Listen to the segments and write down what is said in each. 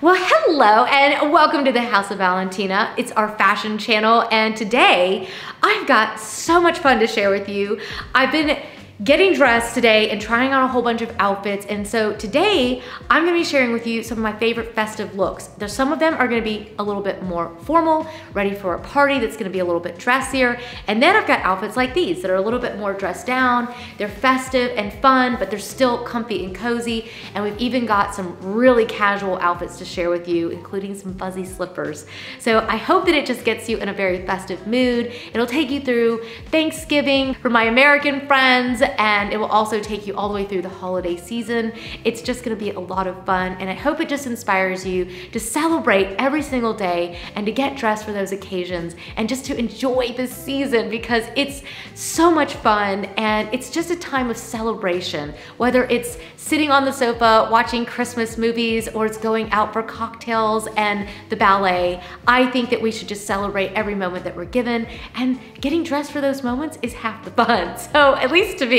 Well, hello and welcome to the House of Valentina. It's our fashion channel, and today I've got so much fun to share with you. I've been getting dressed today and trying on a whole bunch of outfits, and so today I'm gonna be sharing with you some of my favorite festive looks. There's some of them are gonna be a little bit more formal, ready for a party that's gonna be a little bit dressier, and then I've got outfits like these that are a little bit more dressed down. They're festive and fun, but they're still comfy and cozy, and we've even got some really casual outfits to share with you, including some fuzzy slippers. So I hope that it just gets you in a very festive mood. It'll take you through Thanksgiving for my American friends, and it will also take you all the way through the holiday season. It's just gonna be a lot of fun, and I hope it just inspires you to celebrate every single day and to get dressed for those occasions and just to enjoy this season, because it's so much fun and it's just a time of celebration. Whether it's sitting on the sofa watching Christmas movies or it's going out for cocktails and the ballet, I think that we should just celebrate every moment that we're given, and getting dressed for those moments is half the fun. So at least to me,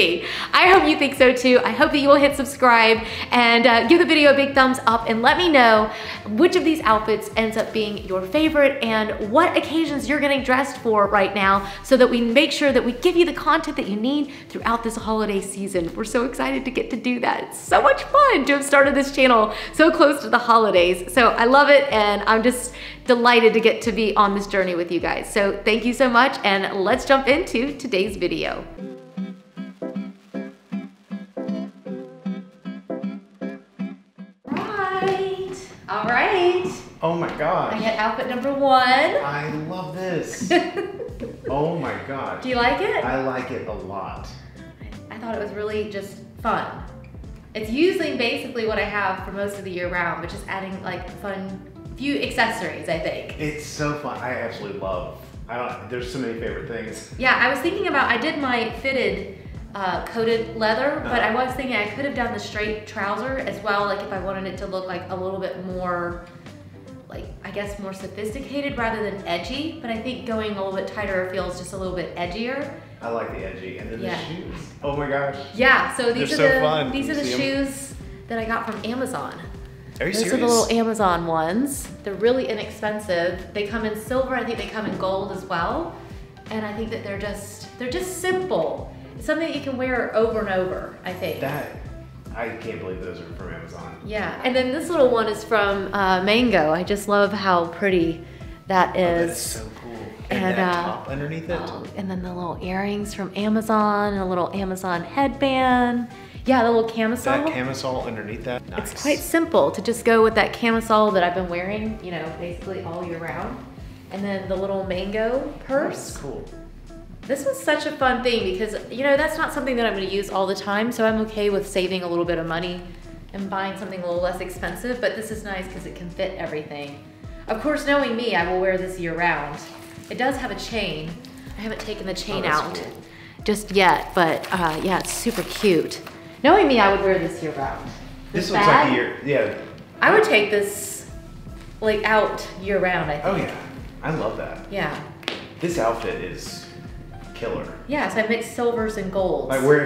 I hope you think so too. I hope that you will hit subscribe and give the video a big thumbs up, and let me know which of these outfits ends up being your favorite and what occasions you're getting dressed for right now, so that we make sure that we give you the content that you need throughout this holiday season. We're so excited to get to do that. It's so much fun to have started this channel so close to the holidays. So I love it, and I'm just delighted to get to be on this journey with you guys. So thank you so much, and let's jump into today's video. All right. Oh my gosh. I got outfit number one. I love this. Oh my gosh. Do you like it? I like it a lot. I thought it was really just fun. It's usually basically what I have for most of the year round, but just adding like fun few accessories, I think. It's so fun. I absolutely love, there's so many favorite things. Yeah, I was thinking about, I did my fitted coated leather, but I was thinking I could have done the straight trouser as well, like if I wanted it to look like a little bit more, like I guess more sophisticated rather than edgy, but I think going a little bit tighter feels just a little bit edgier. I like the edgy, and then the shoes. Oh my gosh. Yeah, so these are the shoes that I got from Amazon. Are you serious? Those are the little Amazon ones. They're really inexpensive. They come in silver, I think they come in gold as well, and I think that they're just simple. Something that you can wear over and over, I think. I can't believe those are from Amazon. Yeah, and then this little one is from Mango. I just love how pretty that is. Oh, that's so cool. And that top underneath it. And then the little earrings from Amazon, and a little Amazon headband. Yeah, the little camisole. That camisole underneath that, nice. It's quite simple to just go with that camisole that I've been wearing, you know, basically all year round. And then the little Mango purse. That's cool. This was such a fun thing because, you know, that's not something that I'm gonna use all the time, so I'm okay with saving a little bit of money and buying something a little less expensive, but this is nice because it can fit everything. Of course, knowing me, I will wear this year round. It does have a chain. I haven't taken the chain out just yet, but yeah, it's super cute. Knowing me, I would wear this year round. This looks like a year, yeah. I would take this like out year round, I think. Oh yeah, I love that. Yeah. This outfit is killer. Yeah, so I mix silvers and golds. Like where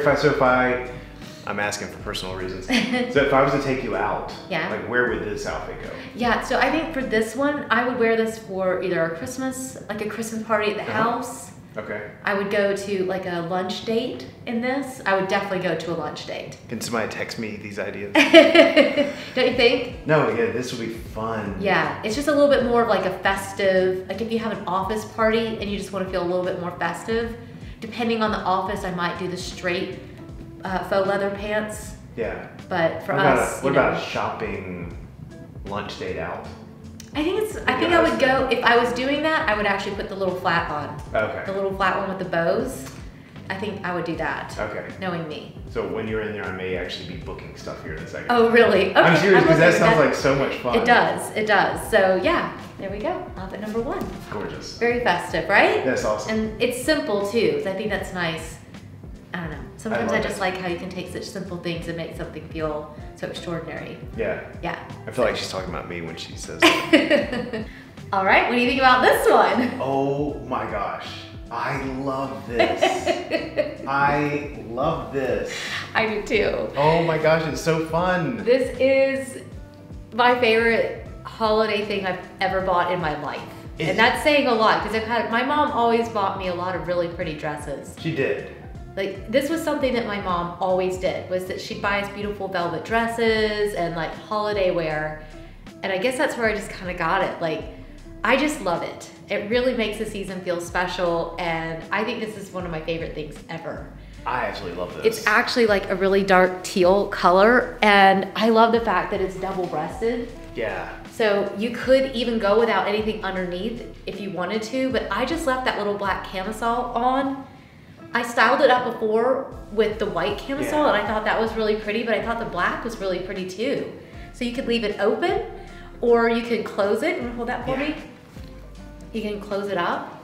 I'm asking for personal reasons. So if I was to take you out, yeah, like where would this outfit go? Yeah, so I think for this one, I would wear this for either a Christmas, like a Christmas party at the house. Okay. I would go to like a lunch date in this. I would definitely go to a lunch date. Can somebody text me these ideas? Don't you think? No, yeah, this would be fun. Yeah, it's just a little bit more of like a festive, like if you have an office party and you just want to feel a little bit more festive, depending on the office, I might do the straight faux leather pants. Yeah. But for us, what about a shopping lunch date out? I think it's, I think I would go, if I was doing that, I would actually put the little flat on. Okay. The little flat one with the bows. I think I would do that. Okay. Knowing me. So when you're in there, I may actually be booking stuff here in a second. Oh, really? Okay. I'm serious, because that sounds like so much fun. It does. It does. So yeah, there we go. Outfit number one. Gorgeous. Very festive, right? That's awesome. And it's simple too, because I think that's nice. I don't know. Sometimes I just like how you can take such simple things and make something feel so extraordinary. Yeah. Yeah. I feel like she's talking about me when she says that. All right, what do you think about this one? Oh my gosh. I love this. I love this. I do too. Oh my gosh, it's so fun. This is my favorite holiday thing I've ever bought in my life. And that's saying a lot, because I've had, my mom always bought me a lot of really pretty dresses. She did. Like, this was something that my mom always did, was that she'd buy us beautiful velvet dresses and like holiday wear. And I guess that's where I just kind of got it. Like, I just love it. It really makes the season feel special. And I think this is one of my favorite things ever. I actually love this. It's actually like a really dark teal color. And I love the fact that it's double-breasted. Yeah. So you could even go without anything underneath if you wanted to, but I just left that little black camisole on. I styled it up before with the white camisole, and I thought that was really pretty, but I thought the black was really pretty too. So you could leave it open, or you could close it, and hold that for me. You can close it up.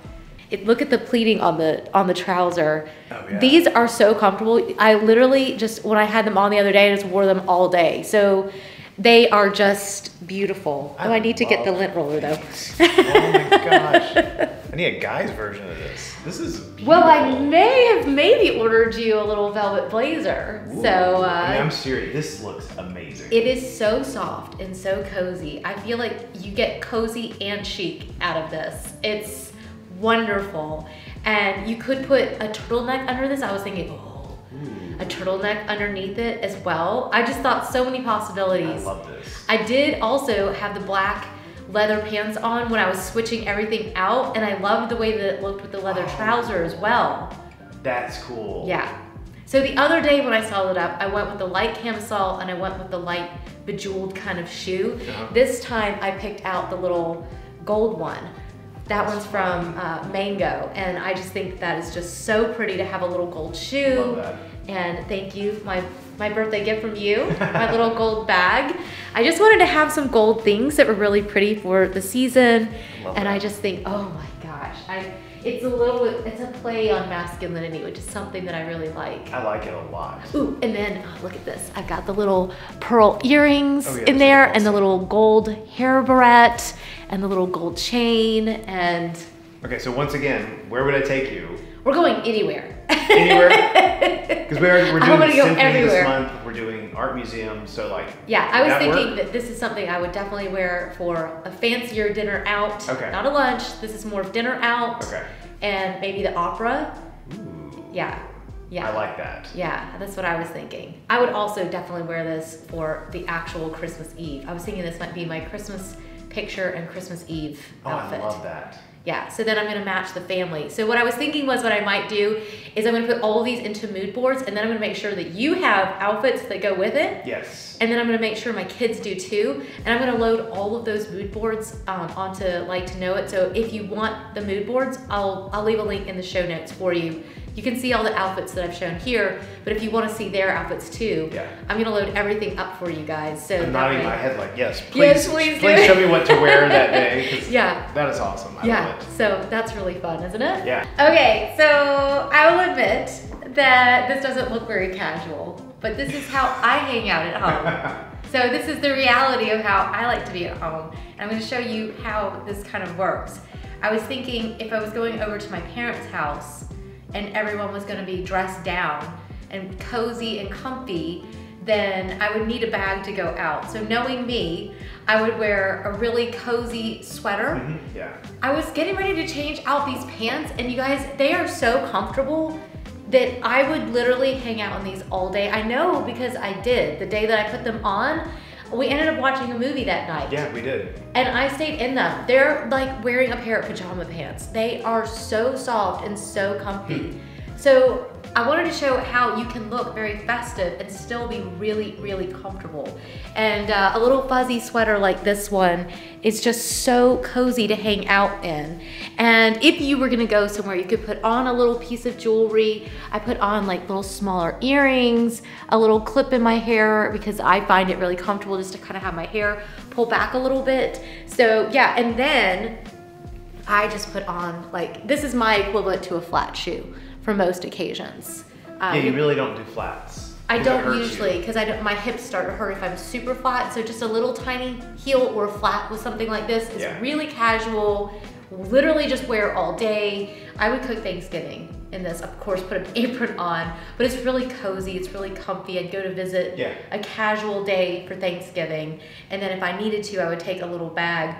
Look at the pleating on the trouser. Oh, yeah. These are so comfortable. I literally just, when I had them on the other day, I just wore them all day. So they are just beautiful. Oh, I need to get the lint roller though. Oh my gosh. I need a guy's version of this. This is beautiful. Well, I may have maybe ordered you a little velvet blazer. Ooh. So I'm serious, this looks amazing. It is so soft and so cozy. I feel like you get cozy and chic out of this. It's wonderful. And you could put a turtleneck under this. I was thinking, oh, a turtleneck underneath it as well. I just thought so many possibilities. I love this. I did also have the black leather pants on when I was switching everything out, and I loved the way that it looked with the leather trouser as well. That's cool. Yeah. So the other day when I styled it up, I went with the light camisole and I went with the light bejeweled kind of shoe. This time I picked out the little gold one. That one's from Mango, and I just think that is just so pretty to have a little gold shoe. Love that. And thank you, my birthday gift from you, my little gold bag. I just wanted to have some gold things that were really pretty for the season. Love and that. I just think, oh my gosh, it's a play on masculinity, which is something that I really like. I like it a lot. Ooh, and then look at this. I've got the little pearl earrings in there, and the little gold hair barrette, and the little gold chain, and... Okay, so once again, where would I take you? We're going anywhere. Anywhere? Because we're doing symphony this month, we're doing art museums, so like... Yeah, I was thinking that this is something I would definitely wear for a fancier dinner out. Okay. Not a lunch, this is more of dinner out. Okay. And maybe the opera. Ooh. Yeah. Yeah. I like that. Yeah, that's what I was thinking. I would also definitely wear this for the actual Christmas Eve. I was thinking this might be my Christmas picture and Christmas Eve outfit. Oh, I love that. Yeah, so then I'm gonna match the family. So what I was thinking was what I might do is I'm gonna put all of these into mood boards, and then I'm gonna make sure that you have outfits that go with it. Yes. And then I'm gonna make sure my kids do too. And I'm gonna load all of those mood boards onto Like to Know It. So if you want the mood boards, I'll leave a link in the show notes for you. You can see all the outfits that I've shown here, but if you want to see their outfits too, I'm gonna load everything up for you guys. So I'm nodding my head like, yes, please, yes, please show me what to wear that day. Yeah, that is awesome. I love it. So that's really fun, isn't it? Yeah. Okay, so I will admit that this doesn't look very casual, but this is how I hang out at home. So this is the reality of how I like to be at home, and I'm going to show you how this kind of works. I was thinking if I was going over to my parents' house and everyone was gonna be dressed down and cozy and comfy, then I would need a bag to go out. So knowing me, I would wear a really cozy sweater. Yeah. I was getting ready to change out these pants, and you guys, they are so comfortable that I would literally hang out in these all day. I know, because I did. The day that I put them on, we ended up watching a movie that night. Yeah, we did. And I stayed in them. They're like wearing a pair of pajama pants. They are so soft and so comfy. So I wanted to show how you can look very festive and still be really, really comfortable. And a little fuzzy sweater like this one is just so cozy to hang out in. And if you were gonna go somewhere, you could put on a little piece of jewelry. I put on like little smaller earrings, a little clip in my hair, because I find it really comfortable just to kind of have my hair pull back a little bit. So yeah, and then I just put on like, this is my equivalent to a flat shoe for most occasions. Yeah, you really don't do flats. I don't usually, because my hips start to hurt if I'm super flat, so just a little tiny heel or flat with something like this is really casual, literally just wear all day. I would cook Thanksgiving in this, of course, put an apron on, but it's really cozy, it's really comfy. I'd go to visit a casual day for Thanksgiving, and then if I needed to, I would take a little bag.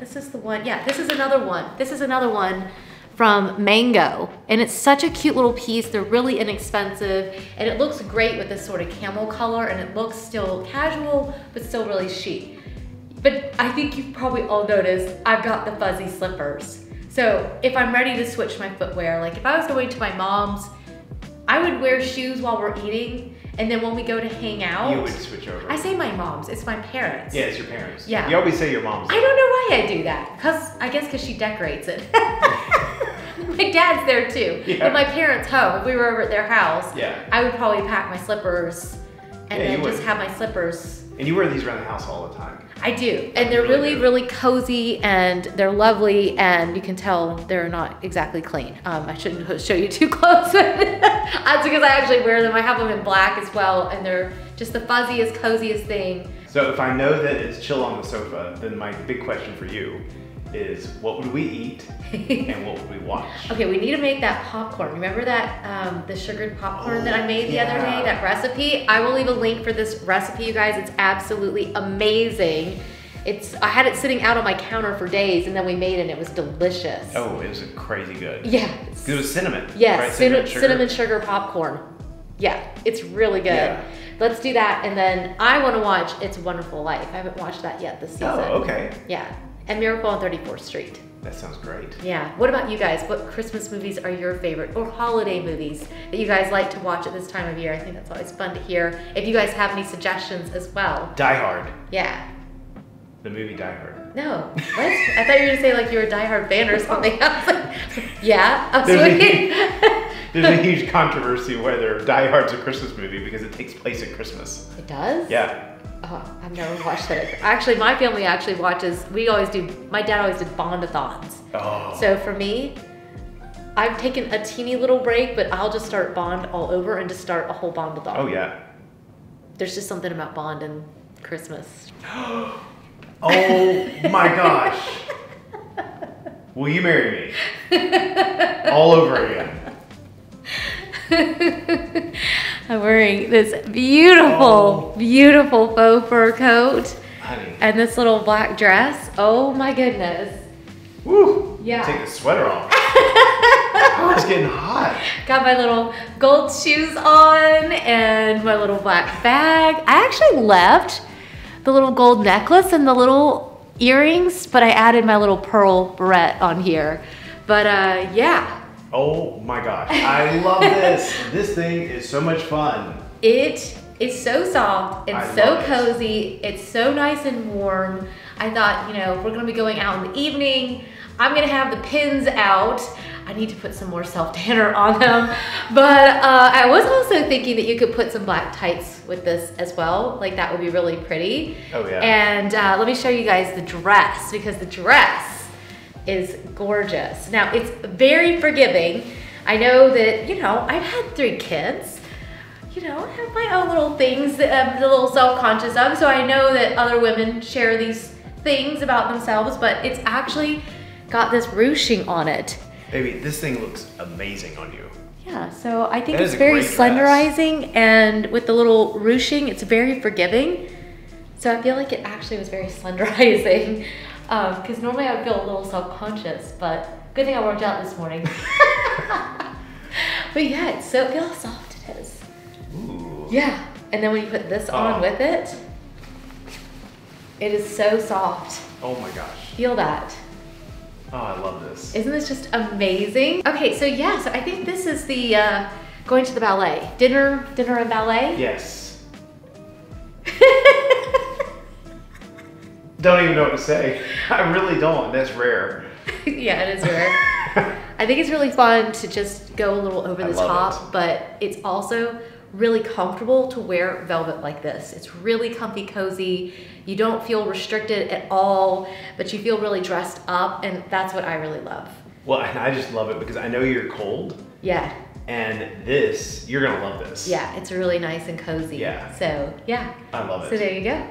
This is the one, this is another one. This is another one from Mango, and it's such a cute little piece. They're really inexpensive, and it looks great with this sort of camel color, and it looks still casual, but still really chic. But I think you've probably all noticed, I've got the fuzzy slippers. So if I'm ready to switch my footwear, like if I was going to my mom's, I would wear shoes while we're eating, and then when we go to hang out. You would switch over. I say my mom's, it's my parents. Yeah, it's your parents. Yeah. You always say your mom's. I don't know why I do that. I guess because she decorates it. My dad's there too. Yeah. At my parents' home, if we were over at their house, I would probably pack my slippers and then just have my slippers. And you wear these around the house all the time. I do, and they're really, really cozy, and they're lovely, and you can tell they're not exactly clean. I shouldn't show you too close. That's because I actually wear them. I have them in black as well, and they're just the fuzziest, coziest thing. So if I know that it's chill on the sofa, then my big question for you is what would we eat and what would we watch? Okay, we need to make that popcorn. Remember that, the sugared popcorn that I made the other day, that recipe? I will leave a link for this recipe, you guys. It's absolutely amazing. I had it sitting out on my counter for days, and then we made it, and it was delicious. Oh, it was crazy good. Yeah. It was cinnamon. Yes, right? cinnamon sugar popcorn. Yeah, it's really good. Yeah. Let's do that, and then I want to watch It's a Wonderful Life. I haven't watched that yet this season. Oh, okay. Yeah. And Miracle on 34th Street. That sounds great. Yeah. What about you guys? What Christmas movies are your favorite, or holiday movies that you guys like to watch at this time of year? I think that's always fun to hear. If you guys have any suggestions as well. Die Hard. Yeah. The movie Die Hard. No. What? I thought you were going to say like you were a Die Hard fan or something. Yeah. There's a huge controversy whether Die Hard's a Christmas movie because it takes place at Christmas. It does? Yeah. Oh, I've never watched that. Actually, my family actually watches, my dad always did Bondathons. Oh. So for me, I've taken a teeny little break, but I'll just start Bond all over and just start a whole Bondathon. Oh yeah. There's just something about Bond and Christmas. Oh my gosh. Will you marry me? All over again. I'm wearing this beautiful, beautiful faux fur coat and this little black dress. Oh my goodness. Woo! Yeah. Take the sweater off. Oh, it's getting hot. Got my little gold shoes on and my little black bag. I actually left the little gold necklace and the little earrings, but I added my little pearl barrette on here. But yeah. Oh my gosh, I love this. This thing is so much fun. It is so soft, it's so cozy, it's so nice and warm. I thought, you know, we're gonna be going out in the evening, I'm gonna have the pins out. I need to put some more self-tanner on them. But I was also thinking that you could put some black tights with this as well. Like that would be really pretty. Oh yeah. And let me show you guys the dress, because the dress is gorgeous. Now it's very forgiving. I know that, you know, I've had 3 kids. You know, I have my own little things that I'm a little self-conscious of, so I know that other women share these things about themselves, but it's actually got this ruching on it. Baby, this thing looks amazing on you. Yeah, so I think it's very slenderizing, and with the little ruching, it's very forgiving. So I feel like it actually was very slenderizing. Because normally I would feel a little self-conscious, but good thing I worked out this morning. But yeah, it's so, feel how soft it is. Ooh. Yeah, and then when you put this on with it, it is so soft. Oh my gosh. Feel that. Oh, I love this. Isn't this just amazing? Okay, so yeah, so I think this is the going to the ballet. Dinner and ballet? Yes. Don't even know what to say. I really don't. That's rare. Yeah, it is rare. I think it's really fun to just go a little over the top, but it's also really comfortable to wear velvet like this. It's really comfy, cozy. You don't feel restricted at all, but you feel really dressed up, and that's what I really love. Well, and I just love it because I know you're cold. Yeah. And this, you're gonna love this. Yeah, it's really nice and cozy. Yeah. So, yeah. I love it. So there you go.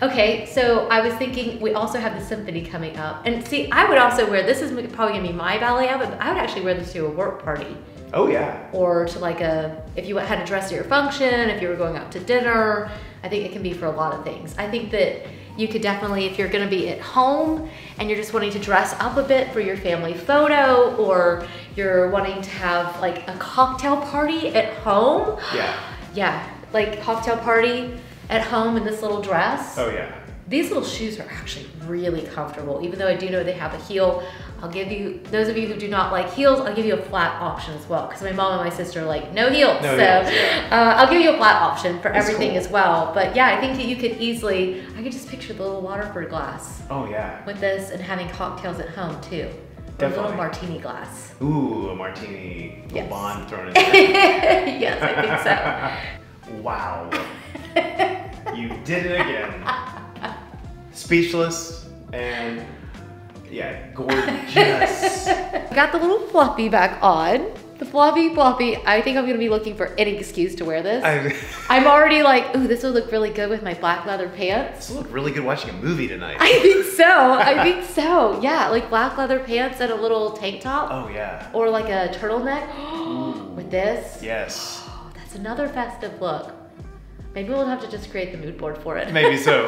Okay, so I was thinking we also have the symphony coming up. And see, I would also wear, this is probably gonna be my ballet outfit, but I would actually wear this to a work party. Oh yeah. Or to like a, if you had a dress at your function, if you were going out to dinner, I think it can be for a lot of things. I think that you could definitely, if you're gonna be at home and you're just wanting to dress up a bit for your family photo, or you're wanting to have like a cocktail party at home. Yeah. Yeah, like cocktail party at home in this little dress. Oh yeah. These little shoes are actually really comfortable, even though I do know they have a heel. I'll give you, those of you who do not like heels, I'll give you a flat option as well, because my mom and my sister are like, no heels. No heels, yeah. I'll give you a flat option for everything as well. But yeah, I think that you could easily, I could just picture the little Waterford glass. Oh yeah. With this and having cocktails at home too. Definitely. A little martini glass. Ooh, a martini, yes. Blonde thrown in there. Yes, I think so. Wow. You did it again. Speechless and yeah, gorgeous. Got the little floppy back on. The floppy. I think I'm gonna be looking for any excuse to wear this. I'm already like, ooh, this would look really good with my black leather pants. This will look really good watching a movie tonight. I think so, I think so. Yeah, like black leather pants and a little tank top. Oh yeah. Or like a turtleneck with this. Yes. Oh, that's another festive look. Maybe we'll have to just create the mood board for it. Maybe so.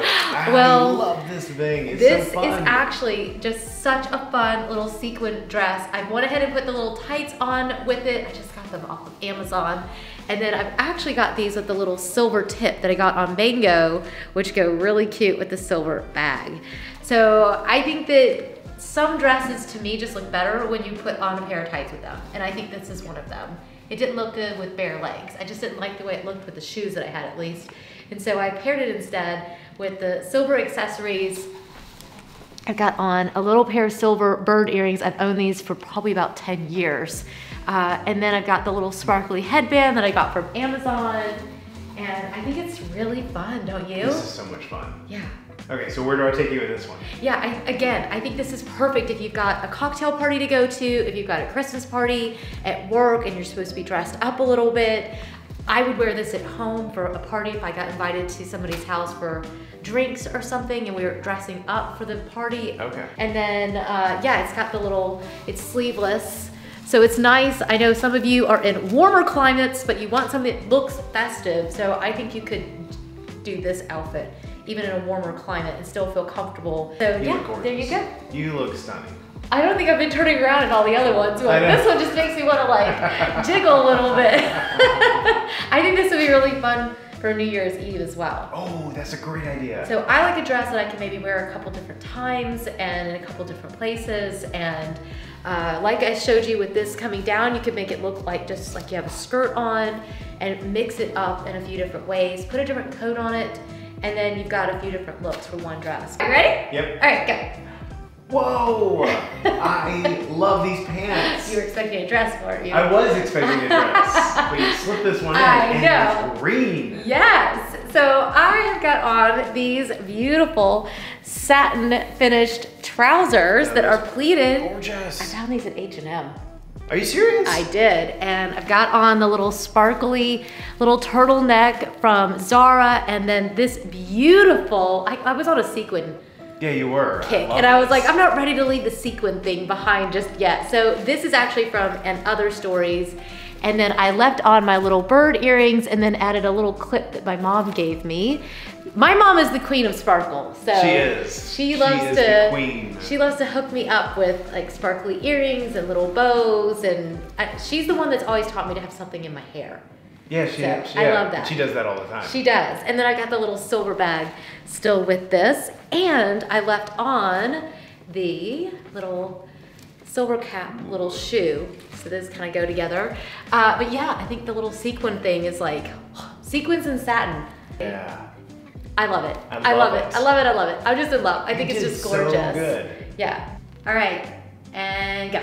Well, I love this thing. It's so fun. This is actually just such a fun little sequin dress. I went ahead and put the little tights on with it. I just got them off of Amazon. And then I've actually got these with the little silver tip that I got on Mango, which go really cute with the silver bag. So I think that some dresses to me just look better when you put on a pair of tights with them. And I think this is one of them. It didn't look good with bare legs. I just didn't like the way it looked with the shoes that I had, at least. And so I paired it instead with the silver accessories. I've got on a little pair of silver bird earrings. I've owned these for probably about 10 years. And then I've got the little sparkly headband that I got from Amazon. And I think it's really fun, don't you? This is so much fun. Yeah. Okay, so where do I take you with this one? Yeah, I think this is perfect if you've got a cocktail party to go to, if you've got a Christmas party at work and you're supposed to be dressed up a little bit. I would wear this at home for a party if I got invited to somebody's house for drinks or something and we were dressing up for the party. Okay. And then, yeah, it's got the little, it's sleeveless. So it's nice. I know some of you are in warmer climates, but you want something that looks festive. So I think you could do this outfit even in a warmer climate and still feel comfortable. So yeah, there you go. You look stunning. I don't think I've been turning around at all the other ones. Well, this one just makes me want to like jiggle a little bit. I think this would be really fun for New Year's Eve as well. Oh, that's a great idea. So I like a dress that I can maybe wear a couple different times and in a couple different places. And like I showed you with this coming down, you could make it look like just like you have a skirt on and mix it up in a few different ways. Put a different coat on it. And then you've got a few different looks for one dress. Are you ready? Yep. All right, go. Whoa, I love these pants. You were expecting a dress, weren't you? I was expecting a dress, but you slipped this one in and it's green. Yes, so I have got on these beautiful satin finished trousers that are pleated. Gorgeous. I found these at H and M. Are you serious? I did, and I've got on the little sparkly little turtleneck from Zara, and then this beautiful, I was on a sequin. Yeah, you were. Kick. And I was like, I'm not ready to leave the sequin thing behind just yet. So this is actually from an Other Stories. And then I left on my little bird earrings and then added a little clip that my mom gave me. My mom is the queen of sparkle, so she is. She loves to hook me up with like sparkly earrings and little bows, and she's the one that's always taught me to have something in my hair. Yeah, I love that. She does that all the time. She does. And then I got the little silver bag still with this, and I left on the little silver cap, little shoe. So those kind of go together. But yeah, I think the little sequin thing is like, sequins and satin. Yeah. I love it. I love it. I'm just in love. I think it's just gorgeous. So good. Yeah. All right, and go.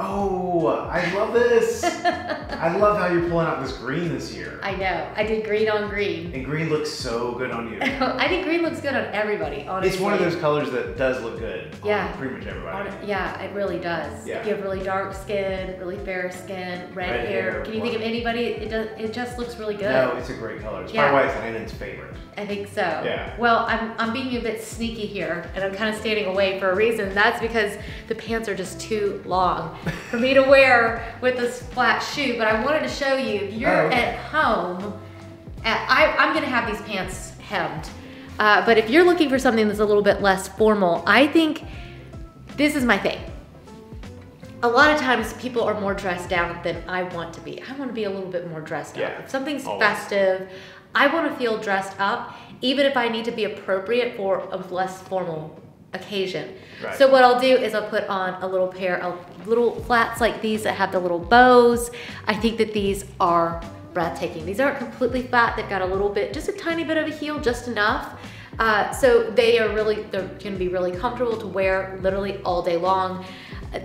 Oh, I love this. I love how you're pulling out this green this year. I know. I did green on green. And green looks so good on you. I think green looks good on everybody, honestly. It's one of those colors that does look good on pretty much everybody. Yeah, it really does. Yeah. If you have really dark skin, really fair skin, red hair. Can you think of anybody? It just looks really good. No, it's a great color. It's probably why it's Landon's favorite. I think so. Yeah. Well, I'm being a bit sneaky here, and I'm kind of standing away for a reason. That's because the pants are just too long for me to wear with this flat shoe, but I wanted to show you, if you're at home, I'm gonna have these pants hemmed, but if you're looking for something that's a little bit less formal, I think this is my thing. A lot of times people are more dressed down than I want to be. I want to be a little bit more dressed up. If something's festive, I want to feel dressed up, even if I need to be appropriate for a less formal occasion. Right. So what I'll do is I'll put on a little pair of little flats like these that have the little bows. I think that these are breathtaking. These aren't completely flat. They've got a little bit, just a tiny bit of a heel, just enough. So they are really, they're gonna be really comfortable to wear literally all day long.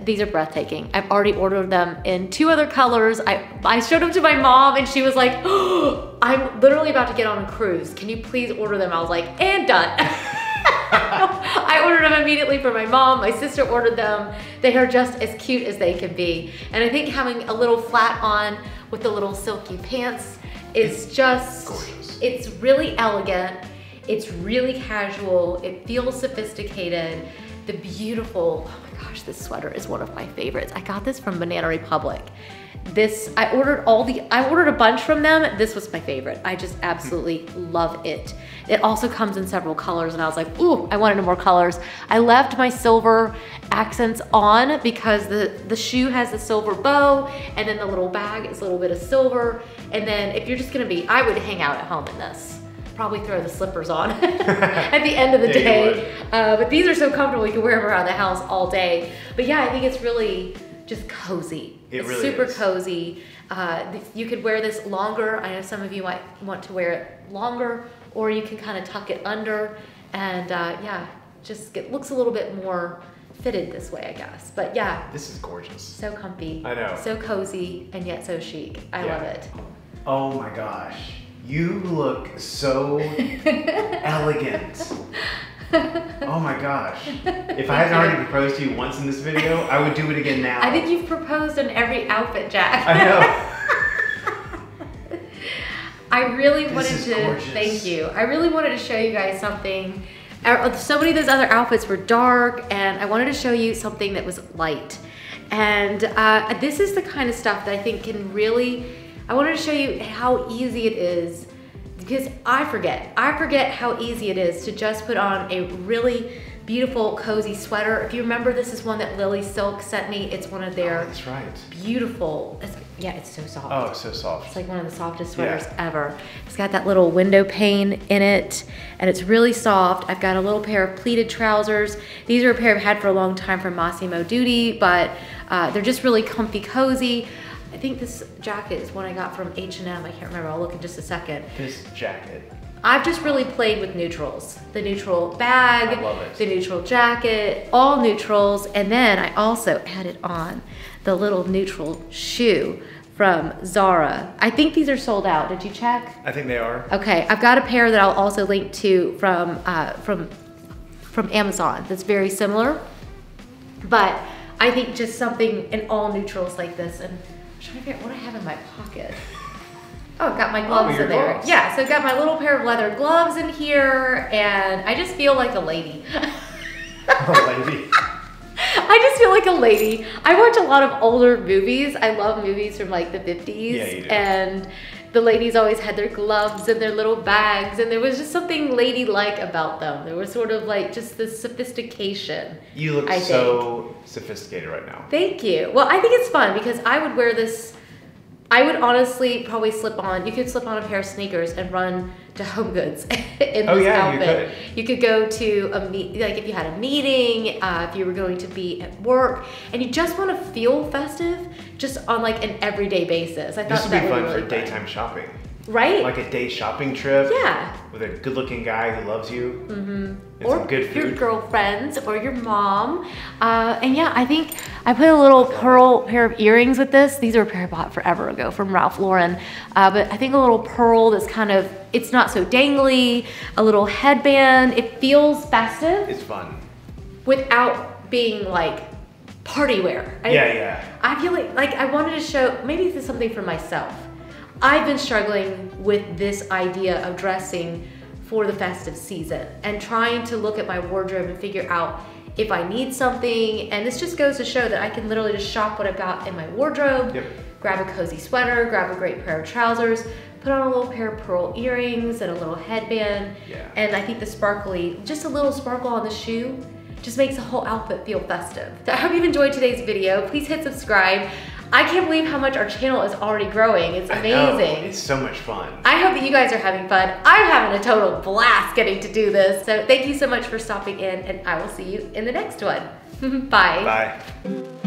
These are breathtaking. I've already ordered them in 2 other colors. I showed them to my mom and she was like, oh, I'm literally about to get on a cruise. Can you please order them? I was like, and done. I ordered them immediately for my mom. My sister ordered them. They are just as cute as they can be. And I think having a little flat on with the little silky pants is just gorgeous. It's really elegant. It's really casual. It feels sophisticated. The beautiful, oh my gosh, this sweater is one of my favorites. I got this from Banana Republic. This, I ordered a bunch from them. This was my favorite. I just absolutely love it. It also comes in several colors and I was like, ooh, I wanted more colors. I left my silver accents on because the shoe has the silver bow and then the little bag is a little bit of silver. And then if you're just gonna be, I would hang out at home in this. Probably throw the slippers on at the end of the day. But these are so comfortable, you can wear them around the house all day. But yeah, I think it's really just cozy. It's really super cozy. You could wear this longer. I know some of you might want to wear it longer, or you can kind of tuck it under. And yeah, just it looks a little bit more fitted this way, I guess. But yeah. This is gorgeous. So comfy. I know. So cozy and yet so chic. I love it. Oh my gosh. You look so elegant. Oh my gosh. If I hadn't already proposed to you once in this video, I would do it again now. I think you've proposed in every outfit, Jack. I know. Thank you. I really wanted to show you guys something. So many of those other outfits were dark, and I wanted to show you something that was light. And this is the kind of stuff that I think can really, I wanted to show you how easy it is, because I forget how easy it is to just put on a really beautiful, cozy sweater. If you remember, this is one that Lily Silk sent me. It's one of their beautiful, it's so soft. Oh, it's so soft. It's like one of the softest sweaters ever. It's got that little window pane in it, and it's really soft. I've got a little pair of pleated trousers. These are a pair I've had for a long time from Massimo Duty, but they're just really comfy, cozy. I think this jacket is one I got from H and M. I can't remember, I'll look in just a second. This jacket. I've just really played with neutrals. The neutral bag, I love it. The neutral jacket, all neutrals. And then I also added on the little neutral shoe from Zara. I think these are sold out, did you check? I think they are. Okay, I've got a pair that I'll also link to from Amazon that's very similar. But I think just something in all neutrals like this, and I'm trying to figure out what I have in my pocket. Oh, I've got my gloves in there. Gloves. Yeah, so I've got my little pair of leather gloves in here, and I just feel like a lady. I just feel like a lady. I watch a lot of older movies. I love movies from like the 50s. Yeah, you do. And the ladies always had their gloves and their little bags, and there was just something ladylike about them. There was sort of like just this sophistication. You look so sophisticated right now. Thank you. Well, I think it's fun because I would wear this, I would honestly probably slip on, you could slip on a pair of sneakers and run to Home Goods in this outfit. You could go to a meet, like if you had a meeting, if you were going to be at work, and you just want to feel festive, just on like an everyday basis. I thought this would be fun for daytime shopping. Right? Like a day shopping trip. Yeah. With a good looking guy who loves you. Mm-hmm. Or some good food. Your girlfriends or your mom. And yeah, I think I put a little pearl pair of earrings with this. These are a pair I bought forever ago from Ralph Lauren. But I think a little pearl that's kind of, it's not so dangly, a little headband. It feels festive. It's fun. Without being like party wear. Yeah. I feel like I wanted to show, maybe this is something for myself. I've been struggling with this idea of dressing for the festive season and trying to look at my wardrobe and figure out if I need something. And this just goes to show that I can literally just shop what I've got in my wardrobe, grab a cozy sweater, grab a great pair of trousers, put on a little pair of pearl earrings and a little headband. Yeah. And I think the sparkly, just a little sparkle on the shoe, just makes the whole outfit feel festive. So I hope you've enjoyed today's video. Please hit subscribe. I can't believe how much our channel is already growing. It's amazing. I know. It's so much fun. I hope that you guys are having fun. I'm having a total blast getting to do this. So thank you so much for stopping in, and I will see you in the next one. Bye. Bye.